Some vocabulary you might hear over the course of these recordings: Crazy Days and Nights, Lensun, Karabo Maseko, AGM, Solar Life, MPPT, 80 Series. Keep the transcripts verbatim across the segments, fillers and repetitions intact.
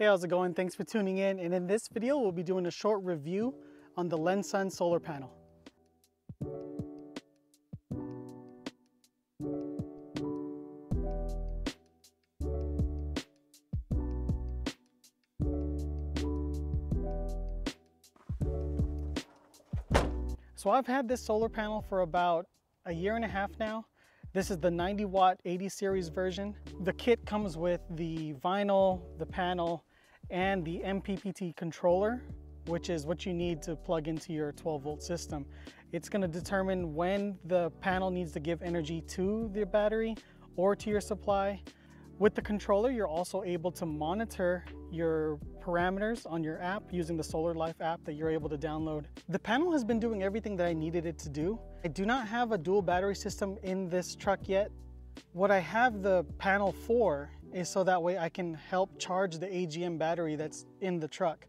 Hey, how's it going? Thanks for tuning in. And in this video, we'll be doing a short review on the Lensun solar panel. So I've had this solar panel for about a year and a half now. This is the ninety watt eighty series version. The kit comes with the vinyl, the panel, and the M P P T controller, which is what you need to plug into your twelve volt system. It's going to determine when the panel needs to give energy to the battery or to your supply. With the controller, you're also able to monitor your parameters on your app using the Solar Life app that you're able to download. The panel has been doing everything that I needed it to do. I do not have a dual battery system in this truck yet. What I have the panel for is so that way I can help charge the A G M battery that's in the truck.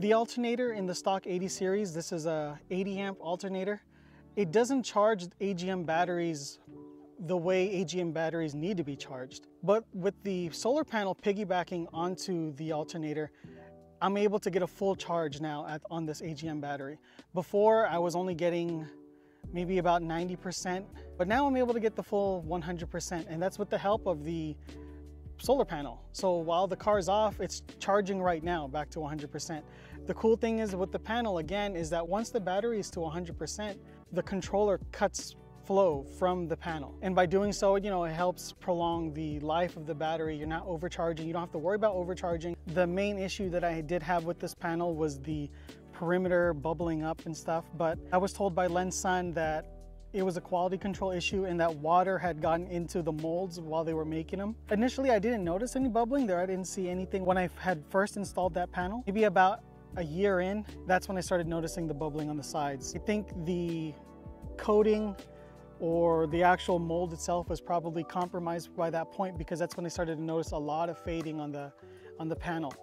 The alternator in the stock eighty series, this is a eighty amp alternator. It doesn't charge A G M batteries the way A G M batteries need to be charged. But with the solar panel piggybacking onto the alternator, I'm able to get a full charge now at, on this A G M battery. Before, I was only getting maybe about ninety percent, but now I'm able to get the full one hundred percent, and that's with the help of the solar panel. So while the car's off, it's charging right now back to one hundred percent. The cool thing is with the panel, again, is that once the battery is to one hundred percent, the controller cuts flow from the panel. And by doing so, you know, it helps prolong the life of the battery. You're not overcharging. You don't have to worry about overcharging. The main issue that I did have with this panel was the perimeter bubbling up and stuff, but I was told by Lensun that it was a quality control issue and that water had gotten into the molds while they were making them. Initially, I didn't notice any bubbling there. I didn't see anything when I had first installed that panel. Maybe about a year in, that's when I started noticing the bubbling on the sides. I think the coating or the actual mold itself was probably compromised by that point, because that's when I started to notice a lot of fading on the, on the panel.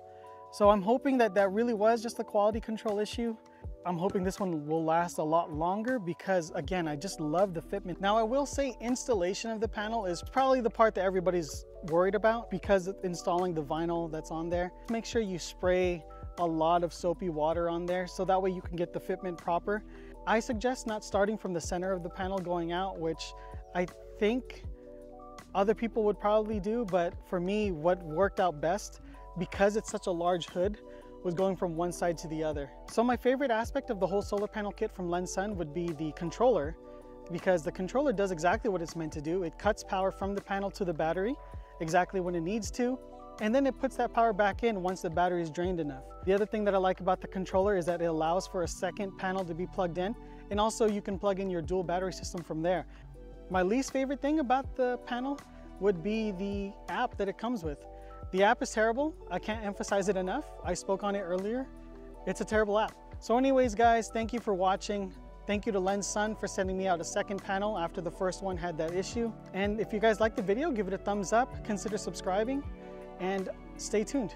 So I'm hoping that that really was just a quality control issue. I'm hoping this one will last a lot longer because, again, I just love the fitment. Now, I will say installation of the panel is probably the part that everybody's worried about, because installing the vinyl that's on there, make sure you spray a lot of soapy water on there so that way you can get the fitment proper. I suggest not starting from the center of the panel going out, which I think other people would probably do, but for me, what worked out best, because it's such a large hood, was going from one side to the other. So my favorite aspect of the whole solar panel kit from Lensun would be the controller, because the controller does exactly what it's meant to do. It cuts power from the panel to the battery exactly when it needs to, and then it puts that power back in once the battery is drained enough. The other thing that I like about the controller is that it allows for a second panel to be plugged in, and also you can plug in your dual battery system from there. My least favorite thing about the panel would be the app that it comes with. The app is terrible. I can't emphasize it enough. I spoke on it earlier. It's a terrible app. So anyways, guys, thank you for watching. Thank you to Lensun for sending me out a second panel after the first one had that issue. And if you guys like the video, give it a thumbs up, consider subscribing, and stay tuned.